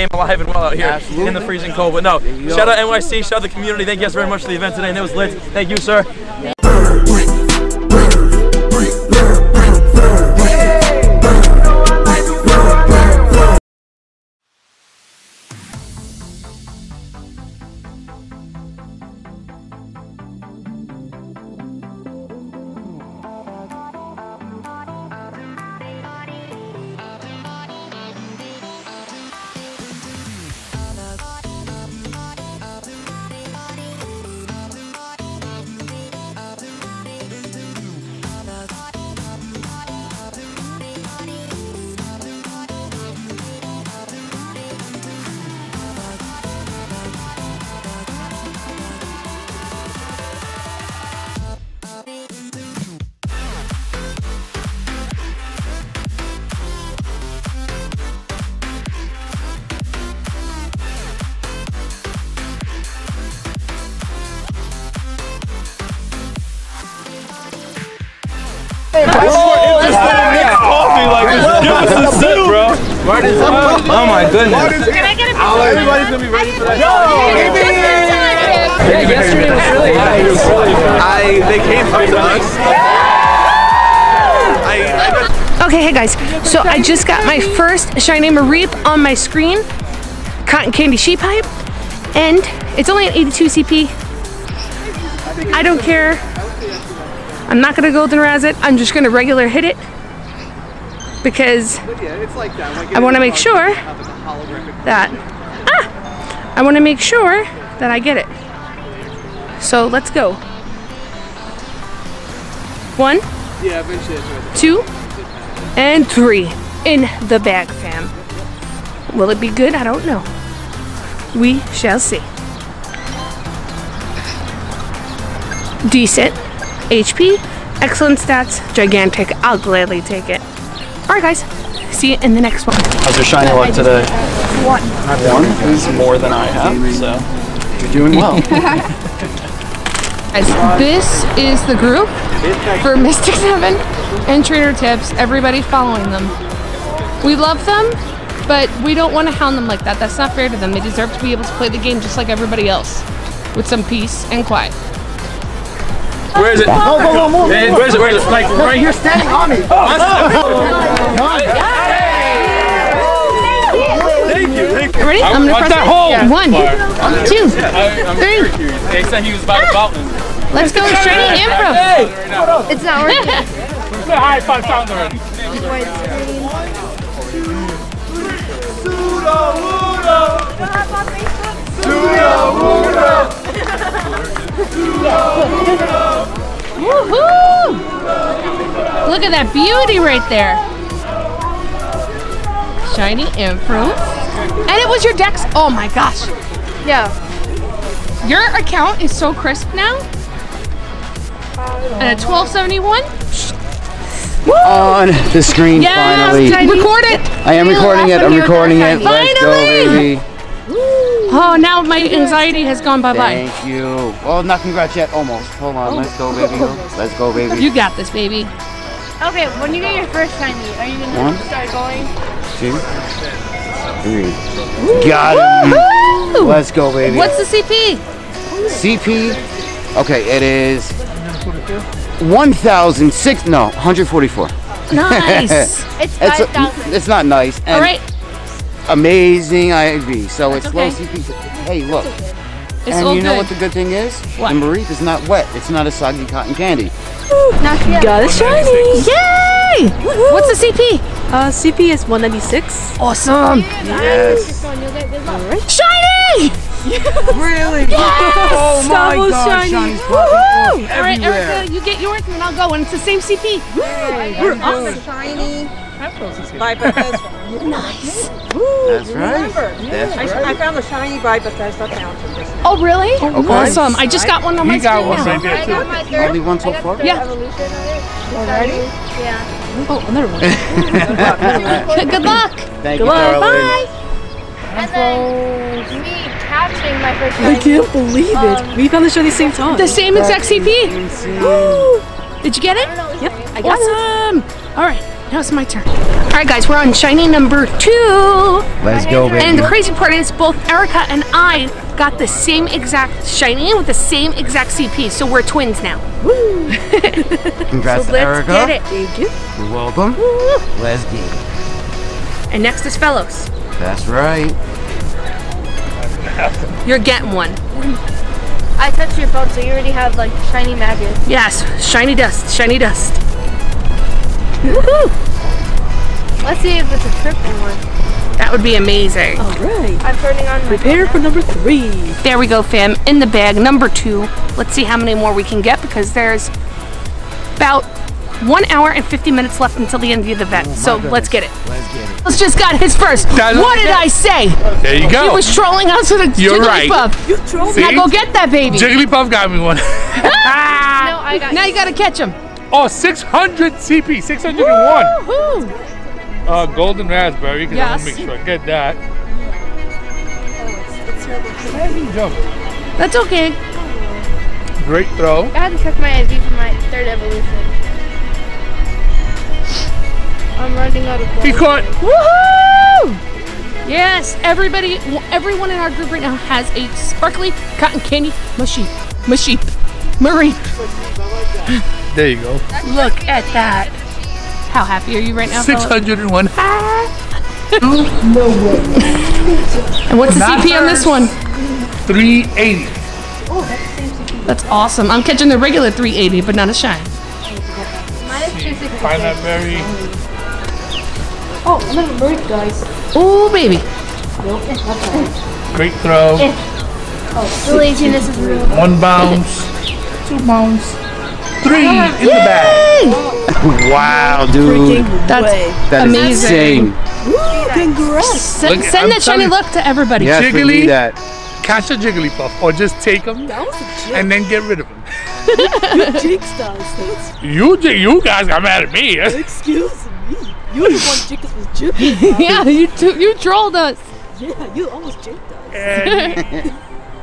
game alive and well out here in the freezing cold. But no, shout out NYC, shout out the community. Thank you guys very much for the event today, and it was lit. Thank you, sir. Oh my goodness. Can I get a picture? Everybody's going to be ready for that. Yeah, yesterday was really nice. They came up to us. Okay, hey guys. So I just got my first shiny Mareep on my screen. Cotton candy sheep hype. And it's only an 82 CP. I don't care. I'm not going to golden razz it. I'm just going to regular hit it. Because I want to make sure that I get it. So let's go. 1, 2, and 3 in the bag, fam. Will it be good? I don't know. We shall see. Decent HP, excellent stats, gigantic. I'll gladly take it. Alright guys, see you in the next one. How's your shiny luck today? One is more than I have, so you're doing well. Guys, this is the group for Mystic7 and Trainer Tips, everybody following them. We love them, but we don't want to hound them like that. That's not fair to them. They deserve to be able to play the game just like everybody else, with some peace and quiet. Where is it? Where is it? Where is it? Like right here, standing on me. Thank you. Ready? I'm gonna press that hole. Yeah. 1, 2, 3. They said he was about to bottle. Let's go straight improv. Hey. It's not working. It's a high five sound already. Woohoo! Look at that beauty right there. Shiny Ampharos. And it was your dex. Oh my gosh. Yeah. Your account is so crisp now. And a 1271. Woo! On the screen, yes, finally. Tiny. Record it. I am recording it. I'm recording it. Let's go, baby. Oh, now my anxiety has gone bye-bye. Thank you. Well, not congrats yet. Almost. Hold on. Let's go, baby. Let's go, baby. You got this, baby. Okay, when you get your first time, are you going to start going? 2, 3. Got it. Let's go, baby. What's the CP? CP? Okay, it is... 1,006... No, 144. Nice. It's 5,000. It's not nice. And all right. Amazing IV, so it's low CP. Hey, look. It's and you know what the good thing is? What? The Mareep is not wet. It's not a soggy cotton candy. Ooh, got it shiny! Yay! What's the CP? CP is 196. Awesome! Yes! Yes. Shiny! Really? Yes! Oh my gosh, shiny's fucking everywhere. All right, Erica, you get yours and then I'll go, and it's the same CP. Right, awesome. Shiny. By Bethesda. Nice. That's right. That's right. I found a shiny by Bethesda fountain. Oh, really? Oh, okay. Awesome. I just got one on my screen. You got one right there, too. Only one so far? Yeah. Already? Yeah. Oh, another one. Good luck. Thank you, darling. Bye. And then me catching my first shiny. I can't believe it. We found the shiny same time. The same exact CP. Did you get it? Yep. I got it. Awesome. All right. Now it's my turn. All right, guys, we're on shiny number 2. Let's go, baby. And the crazy part is both Erica and I got the same exact shiny with the same exact CP, so we're twins now. Woo! Congrats to Erica. Let's get it. Thank you. You're welcome. Woo. Let's get it. And next is Fellows. That's right. You're getting one. I touched your phone, so you already have like shiny magic. Yes, shiny dust, shiny dust. Woohoo! Let's see if it's a triple one. That would be amazing. All right. I'm turning on. Prepare for number 3. There we go, fam. In the bag, number 2. Let's see how many more we can get because there's about 1 hour and 50 minutes left until the end of the event. Oh, so let's get it. Let's get it. Let's just got his first. What did I say? There you go. He was trolling us with a Jigglypuff. You trolled me. Now go get that baby. Jigglypuff got me one. No, I got. Now you gotta catch him. Oh, 600 CP, 601. Golden raspberry. Because yes. I want to make sure I get that. Oh, it's terrible. Heavy jump. That's okay. Great throw. I had to check my IV for my 3rd evolution. I'm running out of balls. He caught! Woohoo! Yes, everyone in our group right now has a sparkly cotton candy Mareep. Mareep. There you go. Look at that. How happy are you right now? 601. No way. And what's the CP on this one? 380. Oh, that's the same CP. That's awesome. I'm catching the regular 380, but not a shine. Minus 260. Oh, another Mareep, guys. Oh, baby. Great throw. Oh, the laziness is real. 1 bounce. 2 bounce. 3 in the bag. Wow, dude. That's amazing. Woo, congrats. Send that shiny look to everybody. Yes, Jiggly, that. Catch a Jigglypuff or just take him and then get rid of him. You guys got mad at me. Excuse me. You the one jigged with Jigglypuff. Yeah, you trolled us. Yeah, you almost jigged us.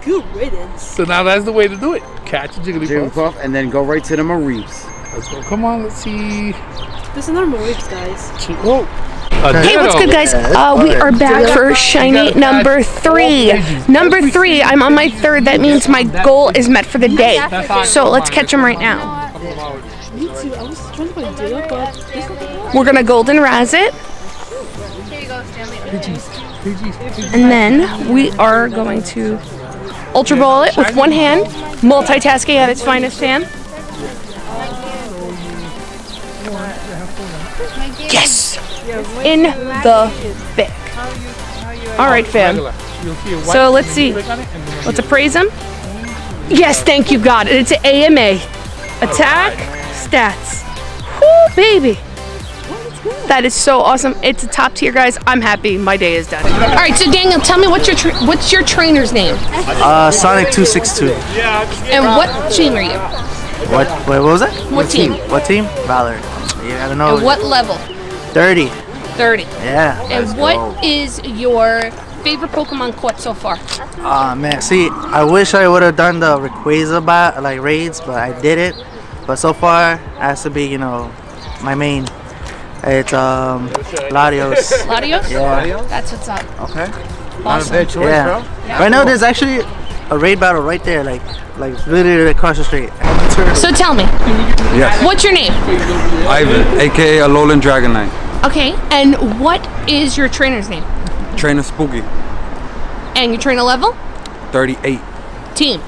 Good riddance. So now that's the way to do it. Catch a Jigglypuff and then go right to the Mareeps. Let's go. Come on, let's see. There's another Mareeps, guys. Whoa. Hey, what's good, guys? We are back for shiny number 3. Number 3, I'm on my 3rd. That means my goal is met for the day. So let's catch them right now. Me too. I was trying to play Dino, but we're gonna golden razz it. Here you go, Stanley. And then we are going to ultra ball it with one hand, multitasking at its finest, fam. Yes, in the bag. All right, fam. So let's see. Let's appraise him. Yes, thank you, God. It's an AMA. Attack. Stats. Woo, baby. That is so awesome. It's a top tier, guys. I'm happy. My day is done. All right, so Daniel, tell me what's your trainer's name? Sonic 262. And what team are you? What was that? What team? Valor. Yeah, I don't know. And what level? 30. 30. Yeah. And what is your favorite Pokemon caught so far? Ah, man. See, I wish I would have done the Rayquaza raids, but I didn't. But so far, it has to be, you know, my main. It's Latios. Latios? Yeah. That's what's up. Okay. Awesome. Not a bad choice, yeah. Bro. Yeah. Right now, there's actually a raid battle right there, like literally across the street. So tell me, yes. What's your name? Ivan, aka Alolan Dragon Knight. Okay, and what is your trainer's name? Trainer Spooky. And you train a level? 38. Team?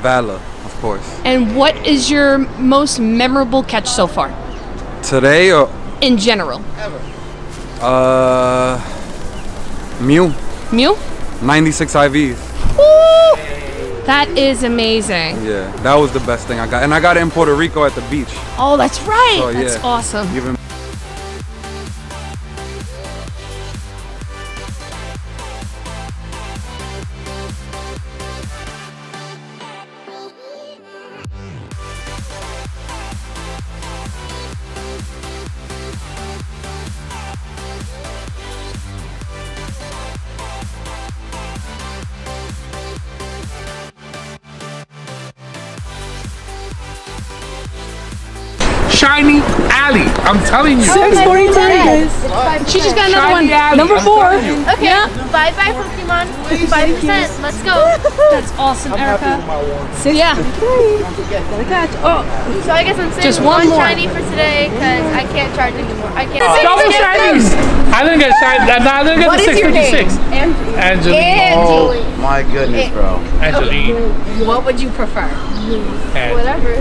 Valor. Course. And what is your most memorable catch so far? Today or? In general. Ever. Mew. Mew? 96 IVs. Woo! That is amazing. Yeah, that was the best thing I got. And I got it in Puerto Rico at the beach. Oh, that's right. So, that's awesome. Even Shiny Alley. I'm telling you. 6:43, guys. She just got another one. Alley. Number 4. Okay. Yeah. Bye bye Pokemon. 5%. Let's go. That's awesome, Erica. So yeah. Gotta catch. Oh. So I guess I'm saying just one shiny for today because I can't charge anymore. I can't. Double shinies. I didn't get shiny. I didn't get the 656. Angeline. Oh my goodness, bro. Angeline. What would you prefer? Whatever.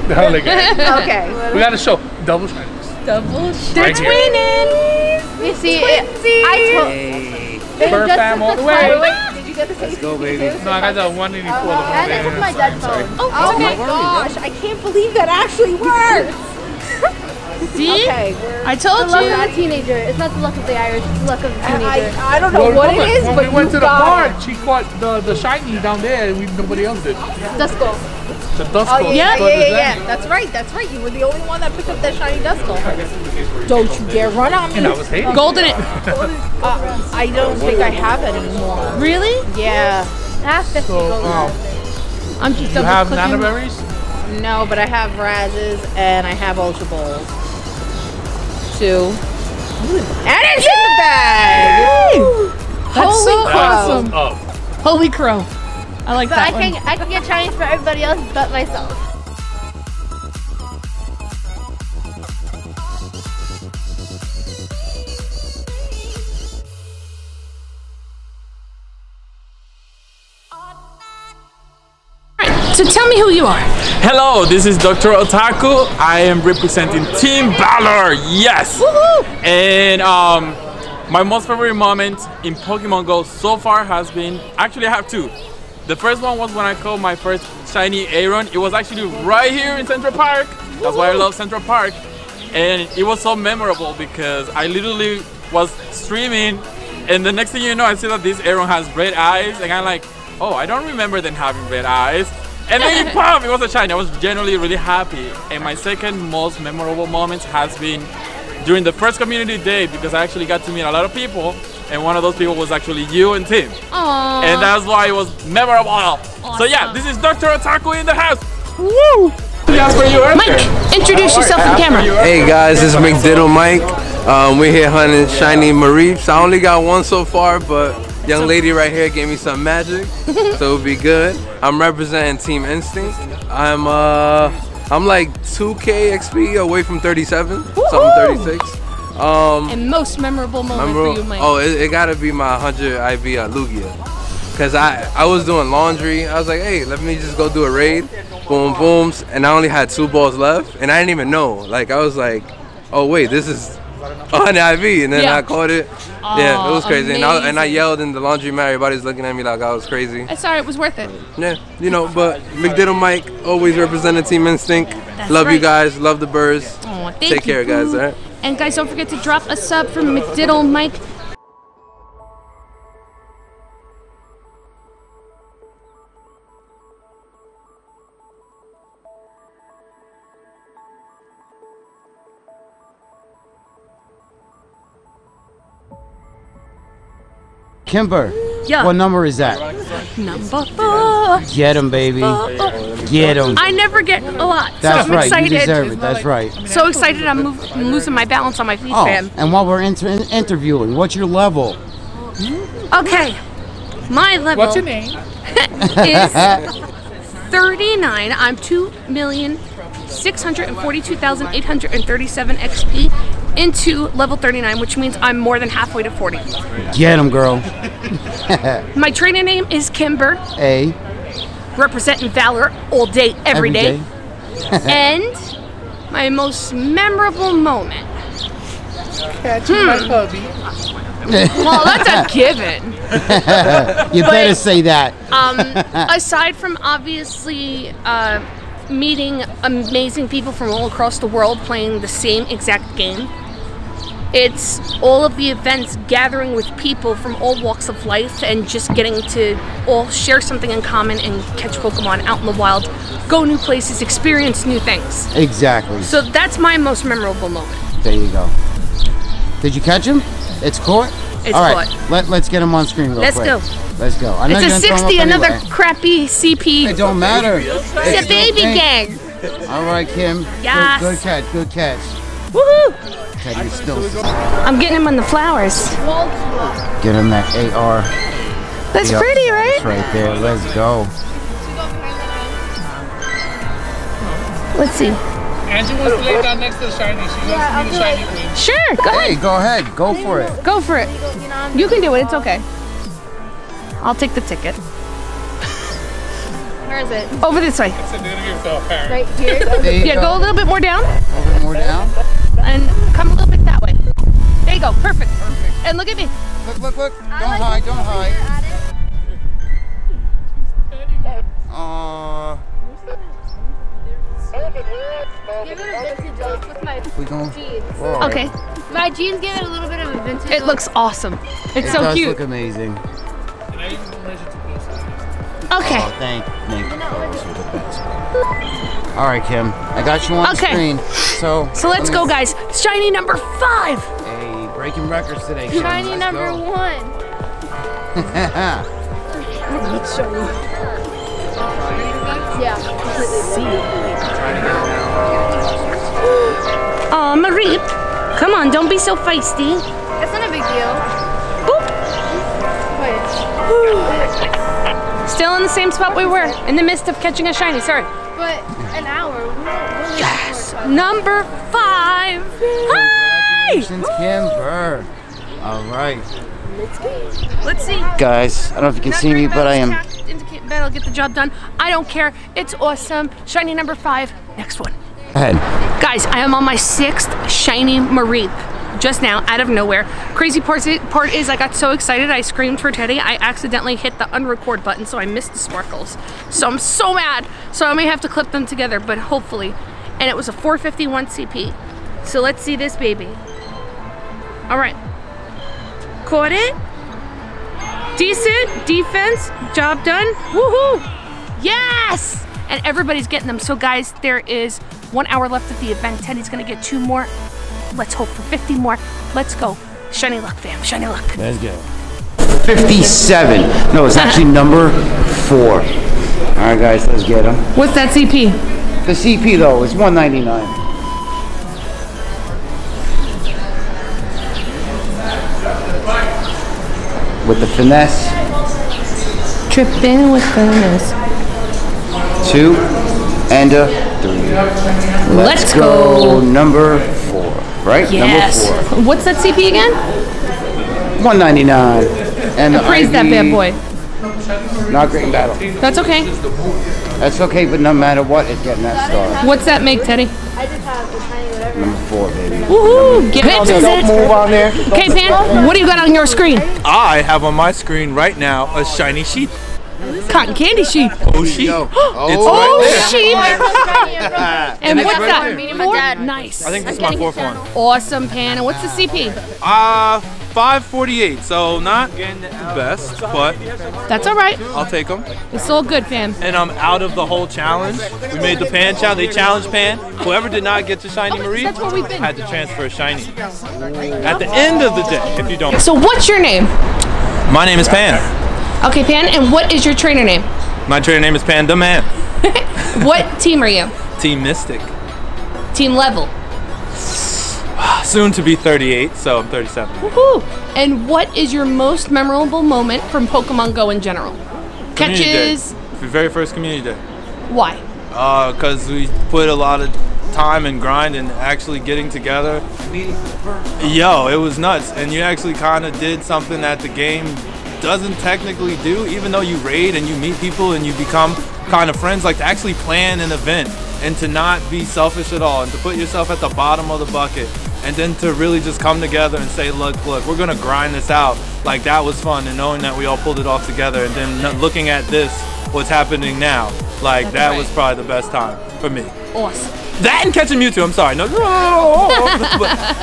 Okay. We got to show double shinies. Double shinies. They're twinning. You see, I told them all the way. Did you get the same? Let's go, baby. No, I got the 184. And I took my dead phone. Oh my gosh. I can't believe that actually worked. See? Okay, I told you. It's the luck of the teenager. It's not the luck of the Irish. It's the luck of the teenager. I don't know what it is, but we went to the park. She caught the shiny down there, and nobody else did. Duskull. The Duskull. Oh, yeah. That's right. That's right. You were the only one that picked up that shiny Duskull. Don't you dare run on me. And I was hating. Golden it. I don't think I have it anymore. Really? Yeah. I'm just double clicking. You have Nana Berries? No, but I have Razzes and I have Ultra Balls. 2. And it's in the bag! Woo! That's so awesome. Holy crow. I like that one. I can get Chinese for everybody else but myself. So tell me who you are. Hello, this is Dr. Otaku. I am representing Team Valor. Yes. Woohoo! And my most favorite moment in Pokemon Go so far has been, actually I have 2. The first one was when I caught my first shiny Aron. It was actually right here in Central Park. That's why I love Central Park. And it was so memorable because I literally was streaming and the next thing you know, I see that this Aron has red eyes and I'm like, oh, I don't remember them having red eyes. And then it popped! It was a shiny. I was generally really happy. And my second most memorable moment has been during the first community day because I actually got to meet a lot of people and one of those people was actually you and Tim. Aww. And that's why it was memorable. Awesome. So yeah, this is Dr. Otaku in the house! Woo! Mike, introduce yourself on camera. Hey guys, it's McDiddleMike. We're here hunting shiny Mareeps. I only got one so far, but young lady right here gave me some magic, so it'll be good. I'm representing Team Instinct. I'm like 2K XP away from 37, so I'm 36. And most memorable moment for you, Mike? Oh, it gotta be my 100 IV at Lugia, cause I was doing laundry. I was like, hey, let me just go do a raid. Boom, booms, and I only had 2 balls left, and I didn't even know. Like I was like, oh wait, this is 100 IV, and then I caught it. Yeah, it was crazy, and I yelled in the laundromat. Everybody's looking at me like I was crazy. It's alright, it was worth it. Yeah, you know, but McDiddleMike always represented Team Instinct. That's love you guys, love the birds. Oh, thank Take care, guys. All right? And guys, don't forget to drop a sub from McDiddleMike. Kimber, what number is that? Number 4. Get him, baby. Get him. I never get a lot. That's so I'm excited. You deserve it. That's right. So excited I'm losing my balance on my feet, fam. And while we're interviewing, what's your level? Okay. My level What's your name? is 39. I'm 2,642,837 XP. Into level 39, which means I'm more than halfway to 40. Get him, girl. My trainer name is Kimber. Hey. Representing Valor all day, every day. And my most memorable moment. Catching my puppy. Well, that's a given. You better say that. Aside from obviously meeting amazing people from all across the world playing the same exact game. It's all of the events, gathering with people from all walks of life and just getting to all share something in common and catch Pokemon out in the wild, go new places, experience new things. Exactly. So that's my most memorable moment. There you go. Did you catch him? It's caught? It's all right, let's get him on screen real quick. Let's go. Let's go. I know it's a 60, another crappy CP. It don't matter. It's a baby gang. All right, Kim. Yes. Good catch. Good catch. Woohoo! Still... I'm getting him on the flowers. Get him that AR. That's pretty, right? Right there. Let's go. Let's see. Angie wants to lay down next to the shiny. She wants to be the shiny queen. Sure. Go ahead. Hey, go ahead. Go for it. Go for it. You can do it. It's okay. I'll take the ticket. Where is it? Over this way. It's a new to yourself, Aaron. Right here. Yeah, go a little bit more down. A little bit more down. And come a little bit that way. There you go. Perfect. Perfect. And look at me. Look, look, look. Don't hide. Don't hide. Okay. My jeans give it a little bit of a vintage. It looks awesome. It's so cute. It does look amazing. Okay. Oh, thank you. All right, Kim. I got you on screen. So let's go, guys. Shiny number 5. Hey, breaking records today, Kim. Shiny number 1. Yeah. Aw, Mareep. Come on, don't be so feisty. That's not a big deal. Boop. Wait. Still in the same spot we were, in the midst of catching a shiny, sorry. But an hour. We're yes! Number 5! Hi! Congratulations, Kimber. All right. Let's see. Guys, I don't know if you can see me, but I am... I'll get the job done. I don't care. It's awesome. Shiny number 5. Next one. Go ahead. Guys, I am on my 6th shiny Mareep. Just now, out of nowhere. Crazy part is I got so excited I screamed for Teddy. I accidentally hit the unrecord button, so I missed the sparkles. So I'm so mad. So I may have to clip them together, but hopefully. And it was a 451 CP. So let's see this baby. All right. Caught it. Decent defense. Job done. Woohoo! Yes! And everybody's getting them. So guys, there is 1 hour left at the event. Teddy's gonna get 2 more. Let's hope for 50 more. Let's go. Shiny luck, fam. Shiny luck. Let's go. 57. No, it's actually number 4. All right, guys, let's get them. What's that CP? The CP, though, is 199. With the finesse. Tripping with finesse. 2 and a 3. Let's go. Number 4. Right? Yes. Number 4. What's that CP again? 199. And praise that bad boy. Not great in battle. That's okay. That's okay, but no matter what, it's getting that star. What's that make, Teddy? I just have the tiny whatever. Number 4, baby. Woohoo! Give it to Don't move on there. Okay, Pan, what do you got on your screen? I have on my screen right now a shiny sheep. Cotton candy sheep. Oh, sheep. Sheep. And what's that? Right. Nice. I think this is my 4th one. Awesome, Pan. And what's the CP? 548. So not the best, but that's all right. I'll take them. It's all good, Pan. And I'm out of the whole challenge. We made the Pan challenge. They challenged Pan. Whoever did not get to shiny Marie had to transfer a shiny. At the end of the day, if you don't. So what's your name? My name is Pan. Okay, Pan, and what is your trainer name? My trainer name is Panda Man. What team are you? Team Mystic. Team level? Soon to be 38, so I'm 37. Woohoo! And what is your most memorable moment from Pokemon Go in general? Community Catches? Day. The very first community day. Why? Because we put a lot of time and grind and actually getting together. Yo, it was nuts. And you actually kind of did something that the game doesn't technically do, even though you raid and you meet people and you become kind of friends, like to actually plan an event and to not be selfish at all and to put yourself at the bottom of the bucket and then to really just come together and say, look, we're gonna grind this out. Like, that was fun, and knowing that we all pulled it off together and then looking at this, what's happening now, like that was probably the best time for me. Awesome. That and catching Mewtwo, I'm sorry.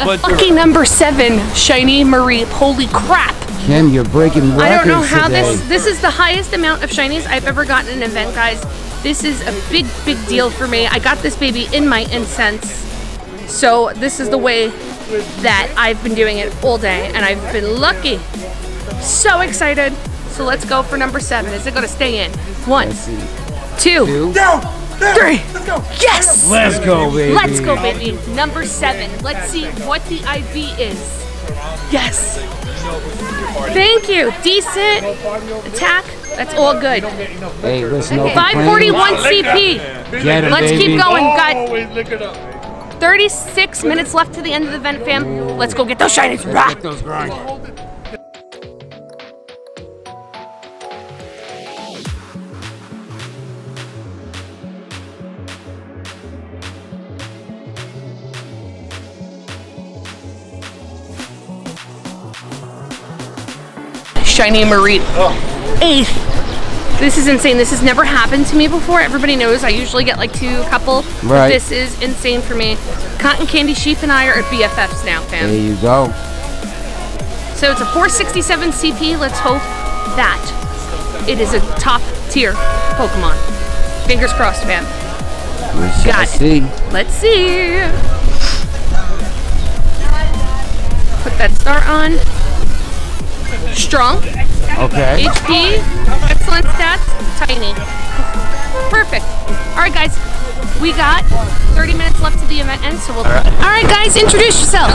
But lucky number 7, shiny Mareep. Holy crap. Kim, you're breaking records. I don't know how today. This is the highest amount of shinies I've ever gotten in an event, guys. This is a big, big deal for me. I got this baby in my incense. So this is the way that I've been doing it all day, and I've been lucky. So excited. So let's go for number 7. Is it gonna stay in? 1, 2, 3. Let's go. Yes. Let's go, baby. Let's go, baby. Number 7. Let's see what the IV is. Yes. Thank you. Decent attack. That's all good. Hey, listen, okay. 541 CP. Get it, let's keep going, guys. 36 minutes left to the end of the event, fam. Let's go get those shinies. Rock. Shiny Mareep. Oh. 8th. This is insane. This has never happened to me before. Everybody knows I usually get like a couple. Right. But this is insane for me. Cotton Candy Sheep and I are at BFFs now, fam. There you go. So it's a 467 CP. Let's hope that it is a top tier Pokemon. Fingers crossed, fam. Got it. Let's see. Put that star on. Strong. Okay. HP. Excellent stats. Tiny. Perfect. Alright guys, we got 30 minutes left to the event end, so we'll... Alright guys, introduce yourself.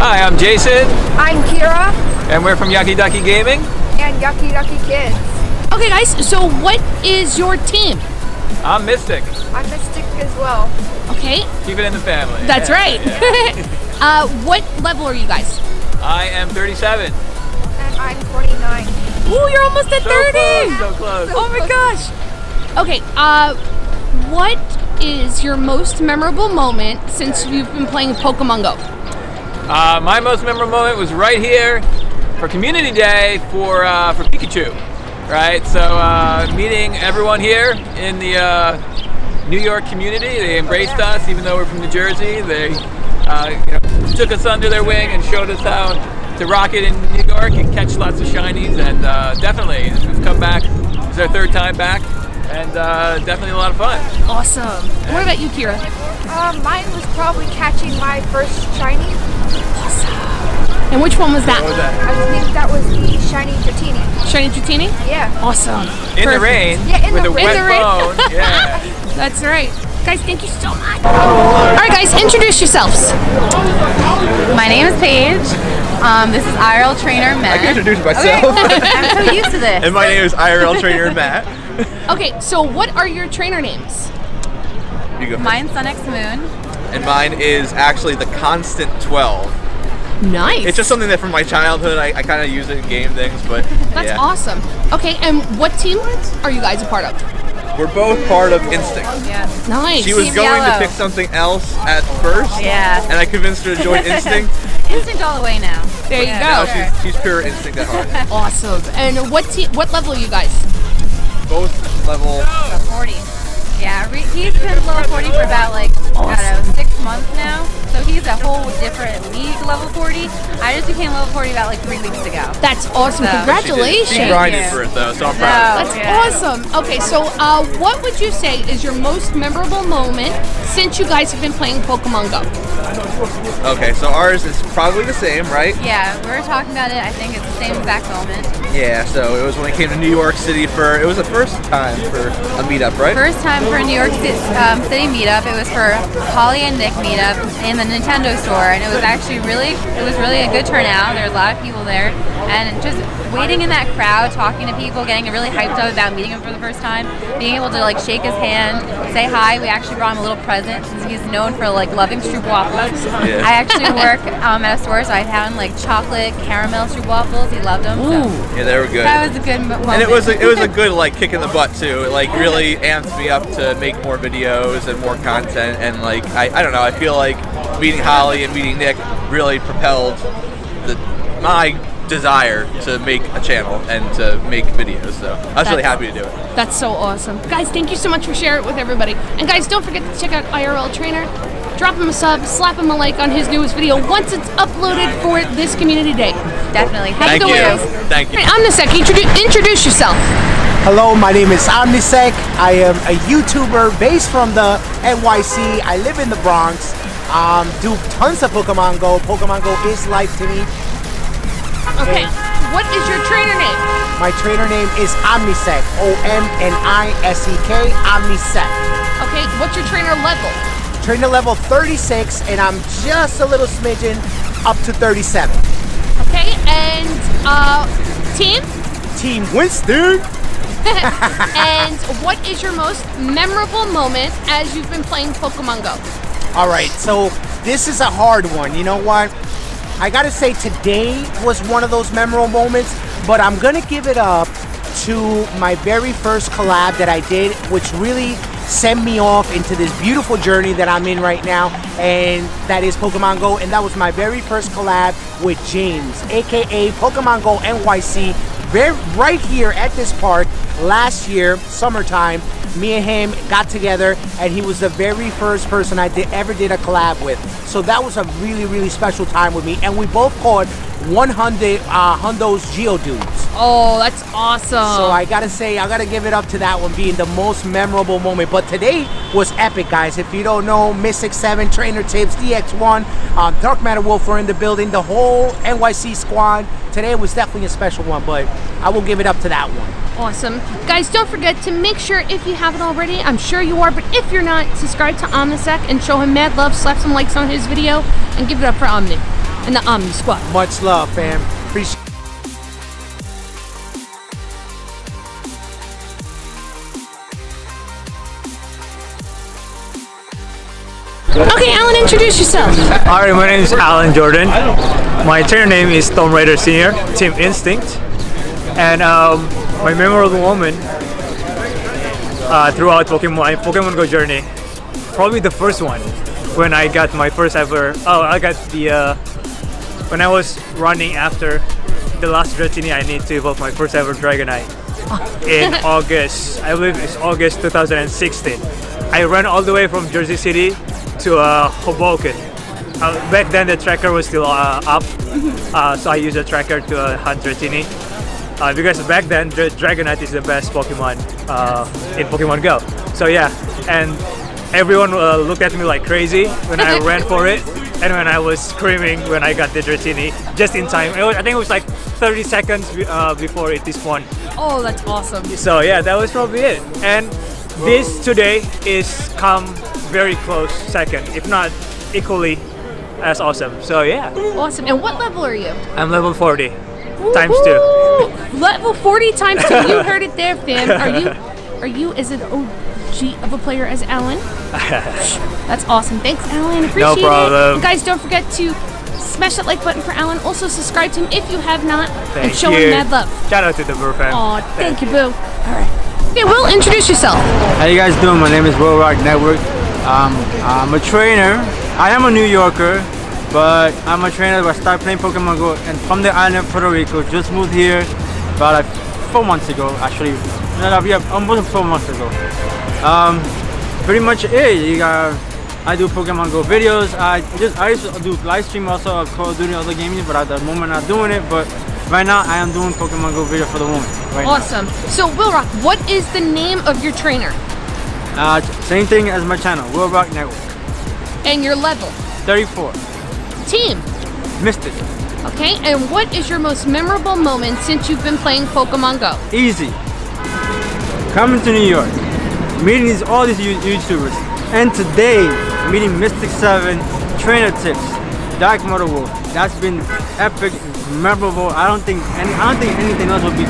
Hi, I'm Jason. I'm Kira. And we're from Yucky Ducky Gaming. And Yucky Ducky Kids. Okay guys, so what is your team? I'm Mystic. I'm Mystic as well. Okay. Keep it in the family. That's right. Yeah. What level are you guys? I am 37. I'm 49. Ooh, you're almost at 30! So close, so close. Oh my gosh! Okay, what is your most memorable moment since you've been playing Pokemon Go? My most memorable moment was right here for Community Day for Pikachu. Right, so meeting everyone here in the New York community. They embraced us, even though we're from New Jersey. They you know, took us under their wing and showed us how to rock it in New York and catch lots of shinies, and definitely we've come back. It's our third time back, and definitely a lot of fun. Awesome. And what about you, Kira? Mine was probably catching my first shiny. Awesome. And which one was that? What was that? I think that was the shiny Dratini. Shiny Dratini? Yeah. Awesome. In the rain. Yeah, in the rain. With a wet bone. Yeah. That's right. Guys, thank you so much. All right, guys, introduce yourselves. My name is Paige. This is IRL Trainer Matt. I can introduce myself. Okay. I'm so used to this. And my name is IRL Trainer Matt. Okay, so what are your trainer names? You go first. Mine's Sun-X-Moon. And mine is actually the Constant 12. Nice. It's just something that from my childhood, I kind of use it in game things, but that's awesome. Okay, and what team are you guys a part of? We're both part of Instinct. Yeah. Nice. She was going to pick something else at first, and I convinced her to join Instinct. Instinct all the way now. There you go. No, she's pure Instinct at heart. Awesome. And what level are you guys? Both level 40. Yeah, he's been level 40 for about like, I don't know, 6 months now. So he's a whole different league, level 40. I just became level 40 about like 3 weeks ago. That's awesome. So, congratulations. She grinded for it though, so I'm proud of her. That's awesome. Okay, so what would you say is your most memorable moment since you guys have been playing Pokemon Go? Okay, so ours is probably the same, right? Yeah, we were talking about it. I think it's the same exact moment. Yeah, so it was when I came to New York City for, it was the first time for a meetup, right? First time for a New York City meetup. It was for Holly and Nick meetup in the Nintendo store, and it was actually really a good turnout. There were a lot of people there, and just waiting in that crowd, talking to people, getting really hyped up about meeting him for the first time, being able to like shake his hand, say hi. We actually brought him a little present since he's known for like loving stroop waffles. Yeah. I actually work at a store, so I found like chocolate caramel stroop waffles. He loved them. So. Yeah, they were good. That was a good moment. And it was a good like kick in the butt too. It like really amped me up to make more videos and more content, and like I don't know. I feel like meeting Holly and meeting Nick really propelled my desire to make a channel and to make videos, so I was really happy to do it. That's so awesome. Guys, thank you so much for sharing it with everybody. And guys, don't forget to check out IRL Trainer. Drop him a sub, slap him a like on his newest video once it's uploaded for this community day. Definitely. Have a good one, guys. Thank you. Hey, Omnisek, introduce yourself. Hello, my name is Omnisek. I am a YouTuber based from the NYC. I live in the Bronx. Do tons of Pokemon Go. Pokemon Go is life to me. Okay, What is your trainer name? My trainer name is Omnisek. O-M-N-I-S-E-K, Omnisek. Okay, what's your trainer level? Trainer level 36, and I'm just a little smidgen up to 37. Okay, and team? Team Winston. And what is your most memorable moment as you've been playing Pokemon Go? All right, so this is a hard one. You know what? I gotta say today was one of those memorable moments, but I'm gonna give it up to my very first collab that I did, which really sent me off into this beautiful journey that I'm in right now, and that is Pokemon Go. And that was my very first collab with James, aka Pokemon Go NYC, right here at this park last year, summertime. Me and him got together, and he was the very first person I ever did a collab with. So that was a really, really special time with me, and we both caught 100 Hundo's Geodudes. Oh, that's awesome. So I gotta say, I gotta give it up to that one being the most memorable moment. But today was epic, guys. If you don't know, Mystic7, Trainer Tips, DX1, DarkMatterWolf are in the building, the whole NYC squad. Today was definitely a special one, but I will give it up to that one. Awesome. Guys, don't forget to make sure, if you haven't already, I'm sure you are, but if you're not, subscribe to Omnisek and show him mad love, slap some likes on his video, and give it up for Omni and the Omni Squad. Much love, fam. Appreciate it. Okay, Alan, introduce yourself. Alright, my name is Alan Jordan. My trainer name is Tomb Raider Senior, Team Instinct. And my memorable moment throughout Pokemon Go journey, probably the first one, when I got my first ever. Oh, I got the when I was running after the last Dratini, I need to evolve my first ever Dragonite in August. I believe it's August 2016. I ran all the way from Jersey City to Hoboken. Back then the tracker was still up, so I used a tracker to hunt Dratini. Because back then Dragonite is the best Pokemon in Pokemon Go. So yeah, and everyone looked at me like crazy when I ran for it. And when I was screaming when I got the Dratini, just in time. I think it was like 30 seconds before it despawned. Oh, that's awesome. So yeah, that was probably it. And this today is come very close second, if not equally as awesome. So yeah. Awesome. And what level are you? I'm level 40. Woo-hoo! Times 2. Level 40 times 2. You heard it there, fam. Are you as an OG of a player as Alan? That's awesome. Thanks, Alan. Appreciate it. No problem. It. Guys, don't forget to smash that like button for Alan. Also, subscribe to him if you have not. And show him mad love. Shout out to the Boo fam. Aw, thank you, Boo. All right. Okay, Will, introduce yourself. How you guys doing? My name is Will Rock Network. I'm a trainer. I am a New Yorker, but I'm a trainer. I started playing Pokemon Go and from the island of Puerto Rico. Just moved here about 4 months ago, actually. Yeah, almost 4 months ago. Pretty much it. I do Pokemon Go videos. I used to do live stream also of Call of Duty, other games, but at the moment I'm not doing it. But right now I am doing Pokemon Go video for the moment. Right awesome. Now. So Will Rock, what is the name of your trainer? Same thing as my channel, Will Rock Network. And your level? 34. Team? Mystic. Okay, and what is your most memorable moment since you've been playing Pokemon Go? Easy. Coming to New York, meeting all these YouTubers, and today meeting Mystic7, Trainer Tips, DarkMatterWolf. That's been epic, memorable. I don't think anything else will be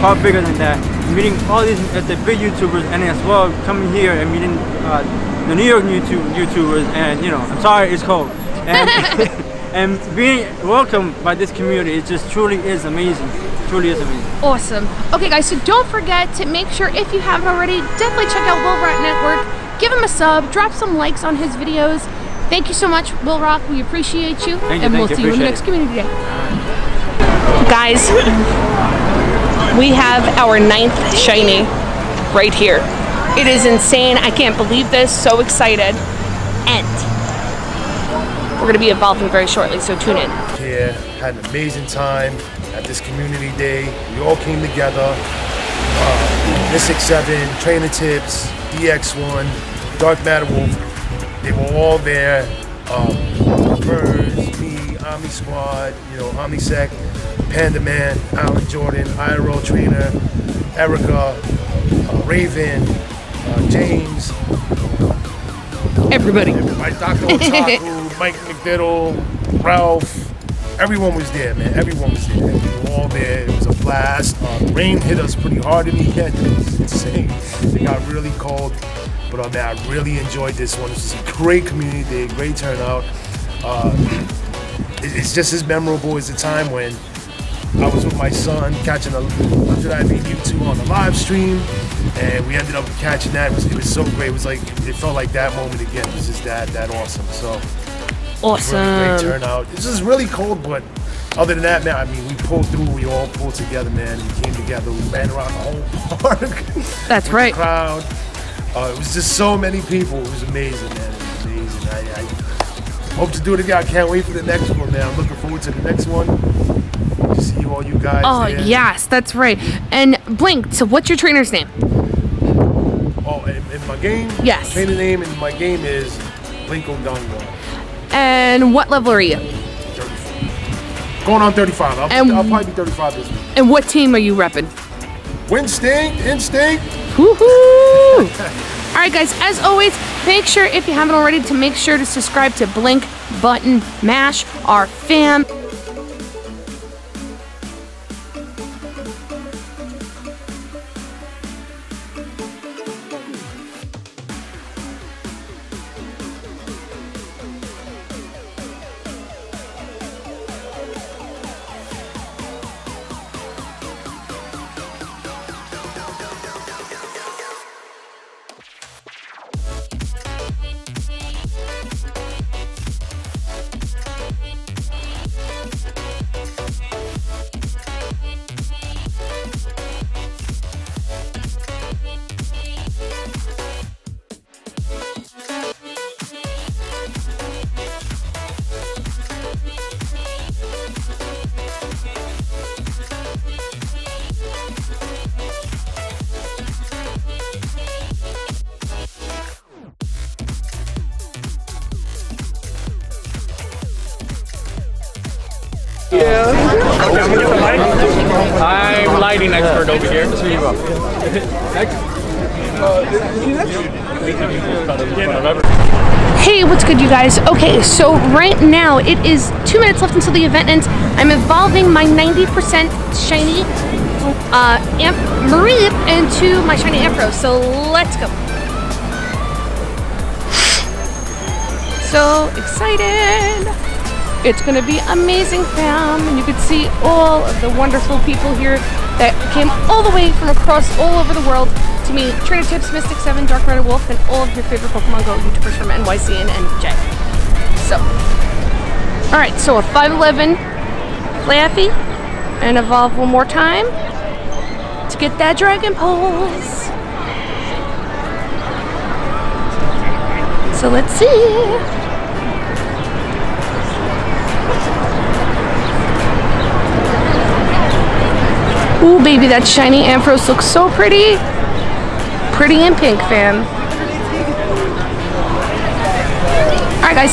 far bigger than that. Meeting all these the big YouTubers, and as well coming here and meeting the New York YouTubers, and you know, I'm sorry it's cold. And, and being welcomed by this community, it just truly is amazing. Truly is amazing. Awesome. Okay guys, so don't forget to make sure, if you haven't already, definitely check out Will Rock Network. Give him a sub, drop some likes on his videos. Thank you so much, Will Rock. We appreciate you. Thank you, and we'll see you in the next community day. Guys, we have our 9th shiny right here. It is insane. I can't believe this. So excited. And we're going to be evolving very shortly, so tune in. Yeah, had an amazing time at this community day. We all came together. Mystic7, Trainer Tips, DX1, DarkMatterWolf. They were all there. Birds, me, Omni Squad, you know, Omnisec. Panda Man, Alan Jordan, IRL Trainer, Erica, Raven, James. Everybody. Dr. Otaku, Mike McDiddle, Ralph. Everyone was there, man. Everyone was there. We were all there. It was a blast. Rain hit us pretty hard in the end. It was insane. It got really cold. But man, I really enjoyed this one. This is a great community day, great turnout. It's just as memorable as the time when I was with my son catching a 100 IV Mewtwo on the live stream, and we ended up catching that. It was so great. It was like, it felt like that moment again. It was just that awesome. So. Awesome. Really great turnout. This is really cold, but other than that, man, I mean, we pulled through. We all pulled together, man. We came together. We ran around the whole park. That's right. The crowd. It was just so many people. It was amazing, man. It was amazing. I hope to do it again. I can't wait for the next one, man. I'm looking forward to the next one. To see all you guys. Oh, there. Yes, that's right. And Blink, so what's your trainer's name? Oh, in my game? Yes. Trainer name in my game is Blink O'Donnell. And what level are you? 34. Going on 35. I'll probably be 35 this week. And what team are you repping? Winstinct, Instinct. Woohoo! All right, guys. As always, make sure if you haven't already to make sure to subscribe to Blink Button Mash, our fam. I'm lighting expert over here. Hey, what's good, you guys? Okay, so right now it is 2 minutes left until the event ends. I'm evolving my 90% shiny Mareep into my shiny Ampharos. So let's go. So excited. It's going to be amazing, fam, and you can see all of the wonderful people here that came all the way from across all over the world to meet Trainer Tips, Mystic7, DarkMatterWolf, and all of your favorite Pokemon Go YouTubers from NYC and NJ. So, all right, so a 5'11 Laffy, and evolve one more time to get that Dragon Pulse. So let's see. Ooh, baby, that shiny Ampharos looks so pretty. Pretty in pink, fam. All right, guys.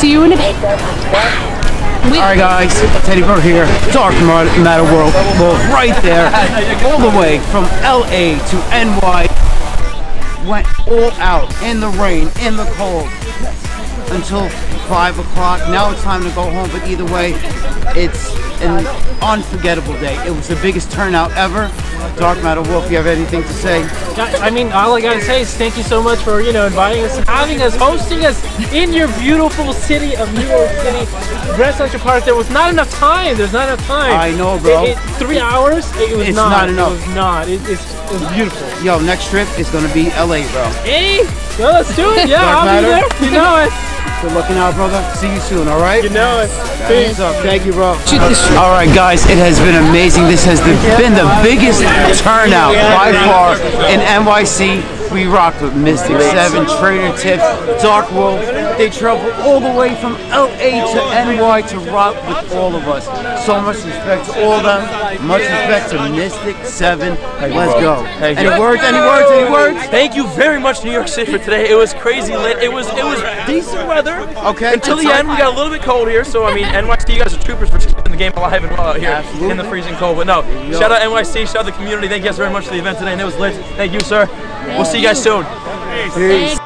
See you in a bit. All right, guys. Teddy Bird here. Dark Matter World. Right there. All the way from LA to NY. Went all out in the rain, in the cold. Until 5 o'clock. Now it's time to go home, but either way, it's an unforgettable day. It was the biggest turnout ever. Dark Matter Wolf, you have anything to say? I mean, all I gotta say is thank you so much for, you know, inviting us, having us, hosting us in your beautiful city of New York City. Central Park, there was not enough time. There's not enough time. I know, bro. 3 hours? It's not enough. It was not. It was beautiful. Yo, next trip is gonna be LA, bro. Hey, yo, let's do it. Yeah, I'll be there. You know it. Good looking out, brother. See you soon, all right? You know it. Peace. Thank you, bro. All right, guys, it has been amazing. This has been the biggest turnout by far in NYC. We rocked with Mystic7, Trainer Tips, Dark Wolf. They travel all the way from LA to NY to rock with all of us. So much respect to all of them. Much respect to Mystic7. Hey, let's go. Any words? Thank you very much, New York City, for today. It was crazy lit. It was decent weather. Okay. Until the end, we got a little bit cold here. So I mean, NYC, you guys are troopers for keeping the game alive and well out here. Absolutely. In the freezing cold. But no, shout out NYC, shout out the community. Thank you guys very much for the event today, and it was lit. Thank you, sir. We'll see you guys soon. Peace.